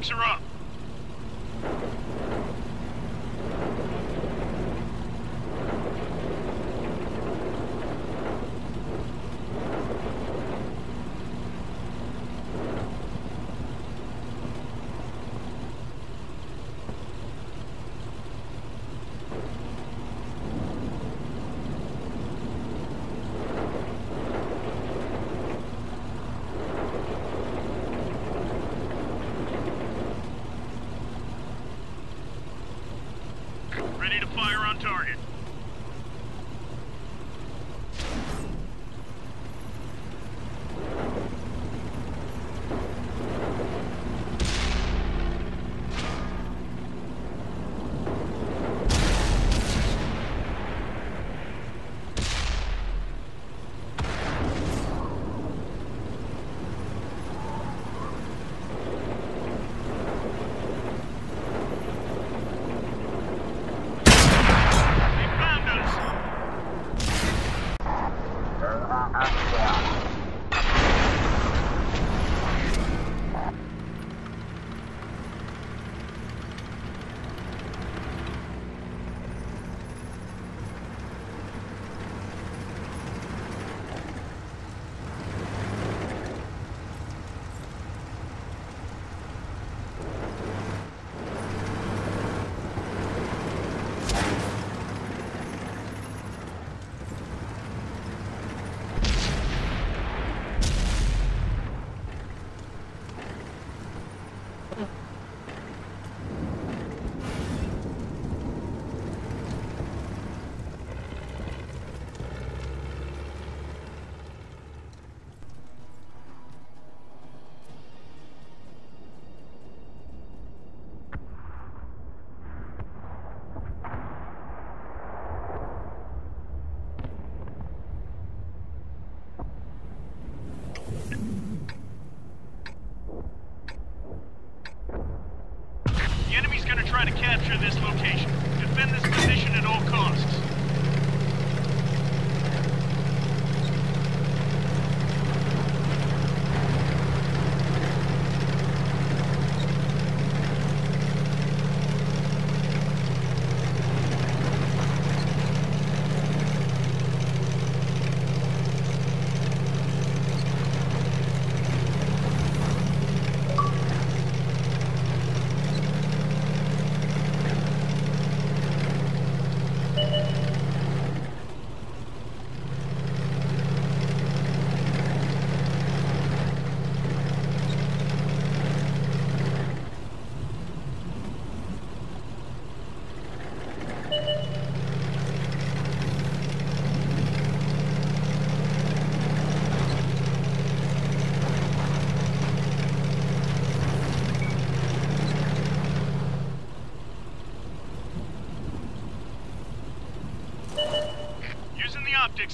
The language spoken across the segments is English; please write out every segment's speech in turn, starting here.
Sticks are up.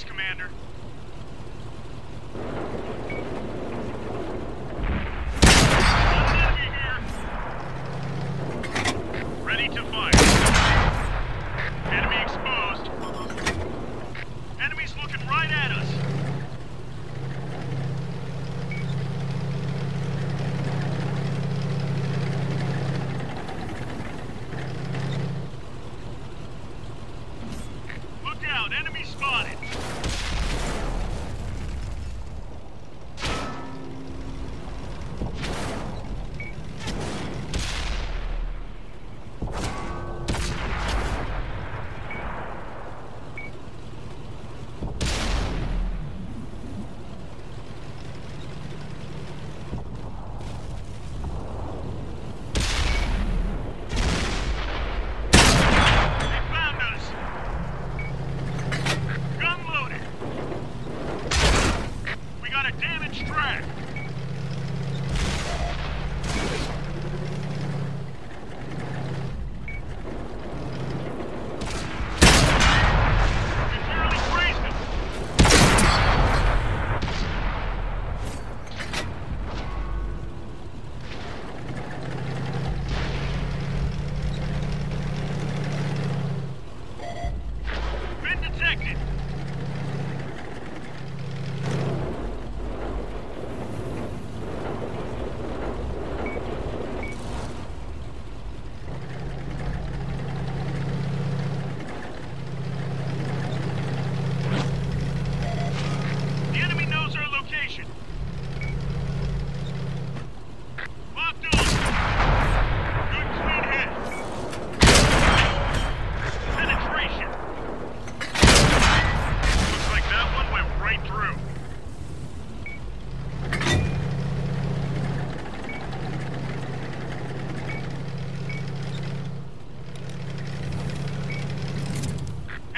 Commander. Unloaded.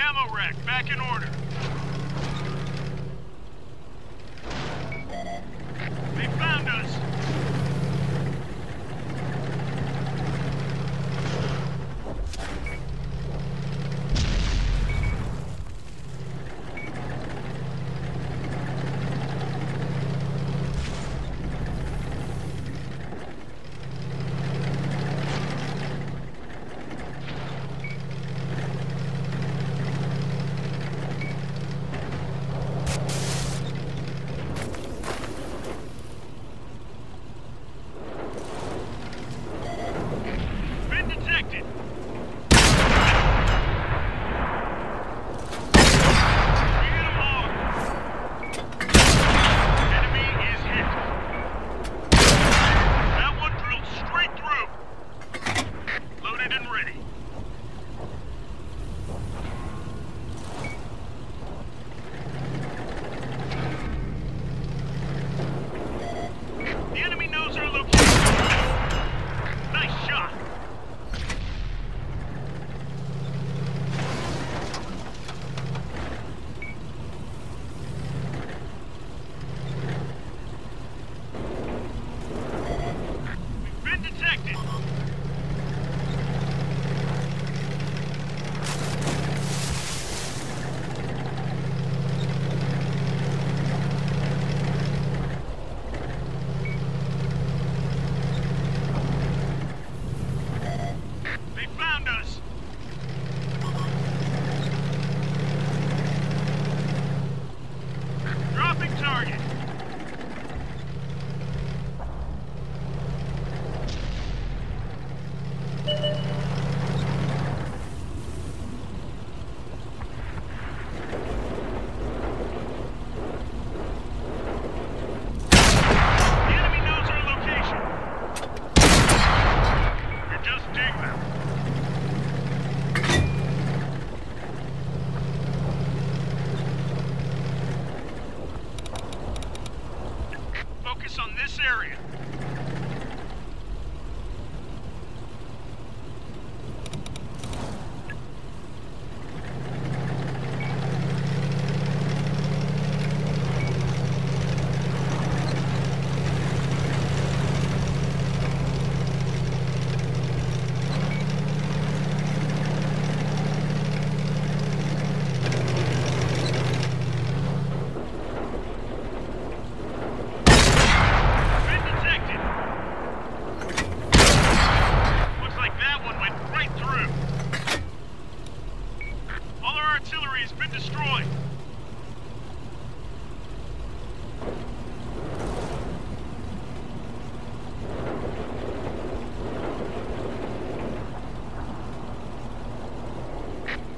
Ammo rack back in order. They found us.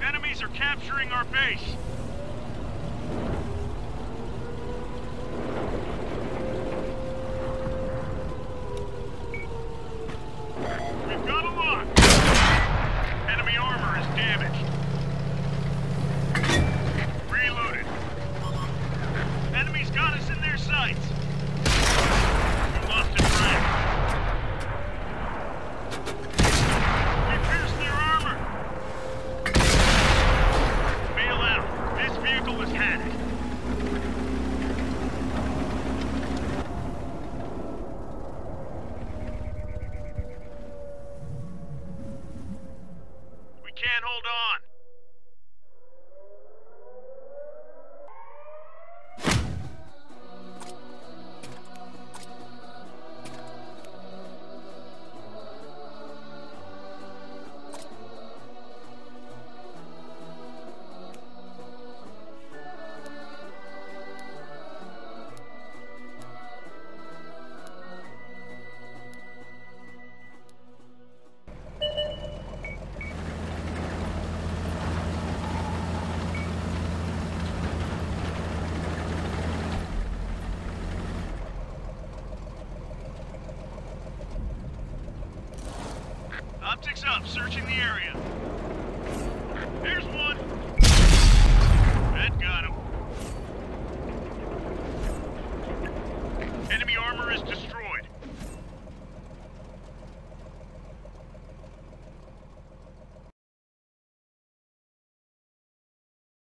Enemies are capturing our base. We've got a lock. Enemy armor is damaged. Reloaded. Enemies got us in their sights. We lost a friend. Optics up, searching the area. There's one!